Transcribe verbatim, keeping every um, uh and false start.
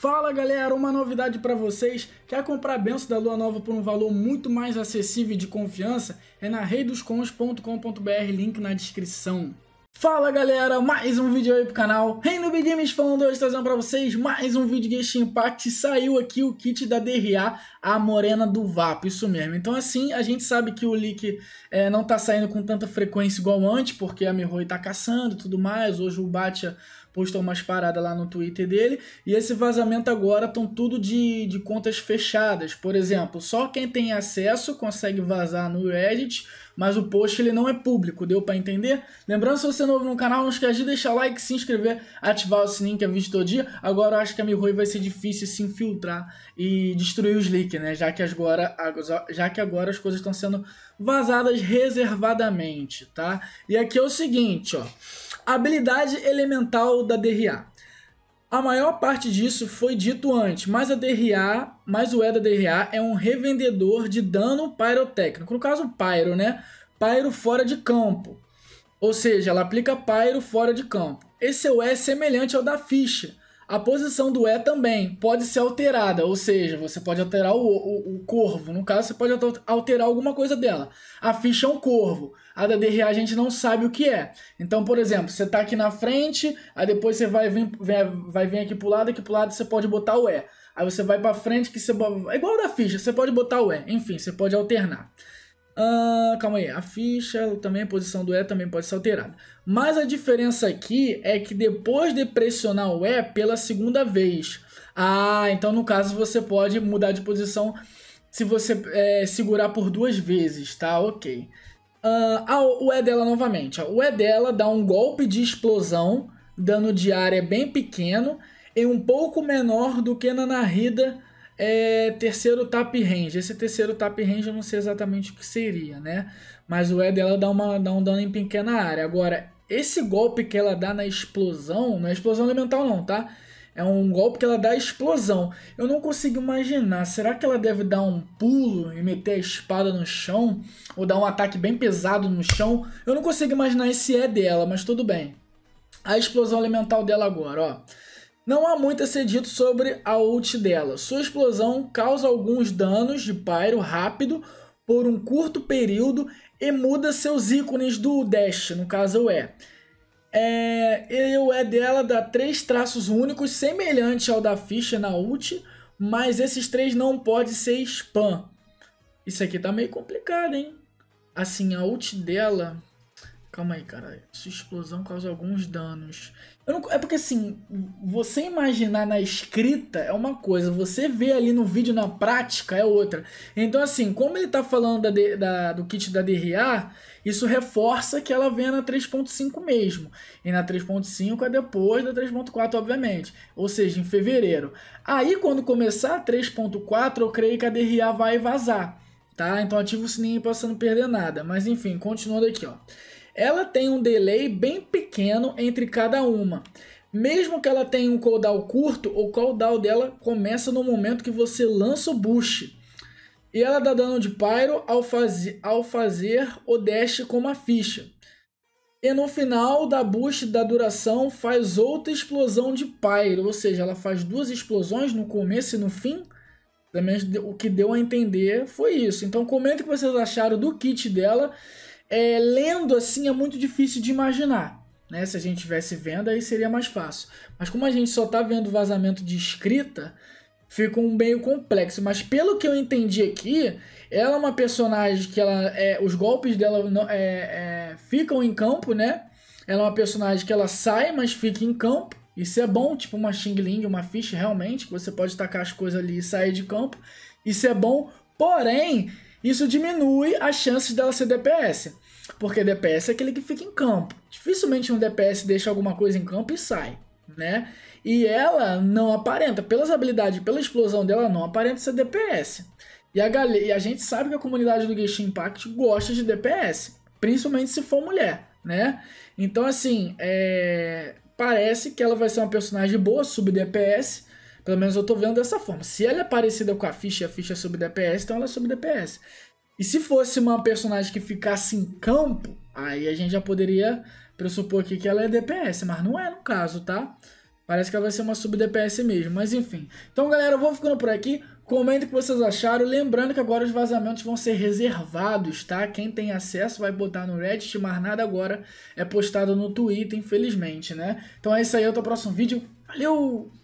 Fala galera, uma novidade para vocês, quer comprar benção da lua nova por um valor muito mais acessível e de confiança? É na rei dos coins ponto com ponto br, link na descrição. Fala galera, mais um vídeo aí pro canal, ReiNoob Games falando hoje, trazendo pra vocês mais um vídeo de Genshin Impact. Saiu aqui o kit da D R A, a morena do Vapo, isso mesmo. Então assim, a gente sabe que o leak é, não tá saindo com tanta frequência igual antes, porque a Mihoyo tá caçando e tudo mais. Hoje o Batia postou umas paradas lá no Twitter dele, e esse vazamento agora estão tudo de, de contas fechadas. Por exemplo, só quem tem acesso consegue vazar no Reddit, mas o post ele não é público, deu para entender? Lembrando, se você é novo no canal, não esquece de deixar like, se inscrever, ativar o sininho que é vídeo todo dia. Agora eu acho que a Mihoyo vai ser difícil se infiltrar e destruir os leaks, né? Já que, agora, já que agora as coisas estão sendo vazadas reservadamente, tá? E aqui é o seguinte, ó. Habilidade elemental da D R A. A maior parte disso foi dito antes, mas a D R A, mas o E da D R A é um revendedor de dano pirotécnico. No caso, pyro, né? Pyro fora de campo. Ou seja, ela aplica pyro fora de campo. Esse E é semelhante ao da Fischl. A posição do E também pode ser alterada, ou seja, você pode alterar o, o, o corvo. No caso, você pode alterar alguma coisa dela. A ficha é um corvo, a da D R A a gente não sabe o que é. Então, por exemplo, você tá aqui na frente, aí depois você vai vir, vai vir aqui pro lado, aqui pro lado você pode botar o E. Aí você vai pra frente, que você é igual a da ficha, você pode botar o E. Enfim, você pode alternar. Uh, calma aí, a ficha também, a posição do E também pode ser alterada. Mas a diferença aqui é que depois de pressionar o E pela segunda vez. Ah, então no caso você pode mudar de posição se você é, segurar por duas vezes, tá? Ok. Uh, ah, o E dela novamente. O E dela dá um golpe de explosão, dano de área bem pequeno e um pouco menor do que na Nahida. É, terceiro tap range. Esse terceiro tap range eu não sei exatamente o que seria, né? Mas o E dela dá, uma, dá um dano em pequena área. Agora, esse golpe que ela dá na explosão, não é explosão elemental não, tá? É um golpe que ela dá explosão. Eu não consigo imaginar. Será que ela deve dar um pulo e meter a espada no chão? Ou dar um ataque bem pesado no chão? Eu não consigo imaginar esse E dela, mas tudo bem. A explosão elemental dela agora, ó. Não há muito a ser dito sobre a ult dela. Sua explosão causa alguns danos de pyro rápido por um curto período e muda seus ícones do dash, no caso o E. É, e o E dela dá três traços únicos, semelhante ao da ficha na ult, mas esses três não podem ser spam. Isso aqui tá meio complicado, hein? Assim, a ult dela... Calma aí, cara. Sua explosão causa alguns danos. Eu não... É porque, assim, você imaginar na escrita é uma coisa. Você vê ali no vídeo, na prática, é outra. Então, assim, como ele tá falando da D... da... do kit da D R A, isso reforça que ela vem na três ponto cinco mesmo. E na três ponto cinco é depois da três ponto quatro, obviamente. Ou seja, em fevereiro. Aí, quando começar a três ponto quatro, eu creio que a D R A vai vazar, tá? Então ativa o sininho pra você não perder nada. Mas, enfim, continuando aqui, ó. Ela tem um delay bem pequeno entre cada uma. Mesmo que ela tenha um cooldown curto, o cooldown dela começa no momento que você lança o boost. E ela dá dano de pyro ao, faz... ao fazer o dash com uma ficha. E no final da boost da duração faz outra explosão de pyro. Ou seja, ela faz duas explosões no começo e no fim. Pelo menos o que deu a entender foi isso. Então comenta o que vocês acharam do kit dela. É, lendo assim é muito difícil de imaginar, né? Se a gente tivesse vendo aí seria mais fácil, mas como a gente só tá vendo vazamento de escrita, fica um meio complexo. Mas pelo que eu entendi aqui, ela é uma personagem que ela, é, os golpes dela não, é, é, ficam em campo, né? Ela é uma personagem que ela sai, mas fica em campo. Isso é bom, tipo uma Xing Ling, uma Fischl, realmente, que você pode tacar as coisas ali e sair de campo. Isso é bom, porém... Isso diminui as chances dela ser D P S, porque D P S é aquele que fica em campo. Dificilmente um D P S deixa alguma coisa em campo e sai, né? E ela não aparenta, pelas habilidades, pela explosão dela, não aparenta ser D P S. E a, galera, e a gente sabe que a comunidade do Genshin Impact gosta de D P S, principalmente se for mulher, né? Então, assim, é... parece que ela vai ser uma personagem boa, sub-D P S. Pelo menos eu tô vendo dessa forma. Se ela é parecida com a ficha, a ficha é sub D P S, então ela é sub D P S. E se fosse uma personagem que ficasse em campo, aí a gente já poderia pressupor aqui que ela é D P S, mas não é no caso, tá? Parece que ela vai ser uma sub-D P S mesmo, mas enfim. Então, galera, eu vou ficando por aqui. Comenta o que vocês acharam. Lembrando que agora os vazamentos vão ser reservados, tá? Quem tem acesso vai botar no Reddit, mas nada agora é postado no Twitter, infelizmente, né? Então é isso aí, até o próximo vídeo. Valeu!